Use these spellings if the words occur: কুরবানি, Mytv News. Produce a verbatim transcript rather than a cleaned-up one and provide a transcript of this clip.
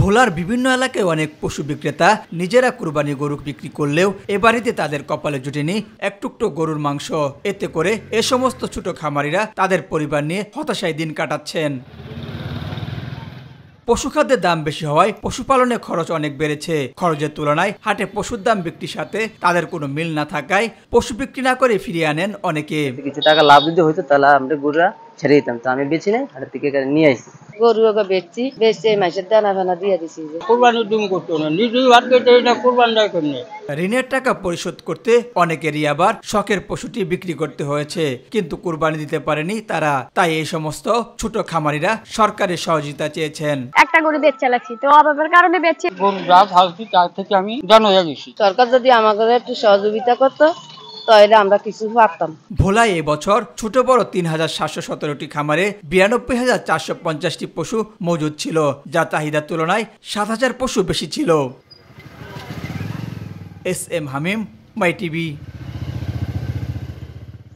ভোলার বিভিন্ন এলাকায় অনেক পশু বিক্রেতা নিজেরা কুরবানি গরু বিক্রি করলেও এ বাড়িতে তাদের কপালে জুটেনি এক টুকরো গরুর মাংস। এতে করে এ সমস্ত ছোট খামারিরা তাদের পরিবার নিয়ে হতাশায় দিন কাটাচ্ছেন। পশুখাদ্যের দাম বেশি হওয়ায় পশুপালনে খরচ অনেক বেড়েছে। খরচের তুলনায় হাটে পশুর দাম বিক্রির সাথে তাদের কোনো মিল না থাকায় পশু বিক্রি না করে ফিরিয়ে আনেন অনেকে। কিছু টাকা লাভ যদি হইতো তাহলে আমরা গরুরা ছেড়ে দিতাম, তো আমি বেচি নাই, হাটের থেকে নিয়ে আসি। গরুকে বেচছি, বেচে মাছের দানা ফানা দিয়ে দিচ্ছি। কোরবানির ডিম করতো না, নিজেই ভাত খেতে এটা কোরবানি দেয় কেমনে? ঋণের টাকা পরিশোধ করতে অনেকেরই আবার শখের পশুটি বিক্রি করতে হয়েছে, কিন্তু কুরবানি দিতে পারেনি তারা। তাই এই সমস্ত ছোট খামারিরা সরকারের সহযোগিতা চেয়েছেন। একটা গরু বেচ চালাচ্ছি, তো অভাবের কারণে বেচছি। গরু যা থাকছি তার থেকে আমি জানো হয়ে গেছি। সরকার যদি আমাদের একটু সহযোগিতা করতো তাহলে আমরা কিছু ভাবতাম। ভোলায় এবছর ছোট বড় তিন হাজার সাতশো সতেরোটি খামারে বিরানব্বই হাজার চারশো পঞ্চাশটি পশু মজুদ ছিল, যা চাহিদার তুলনায় সাত হাজার পশু বেশি ছিল। S M Hamim, My TV.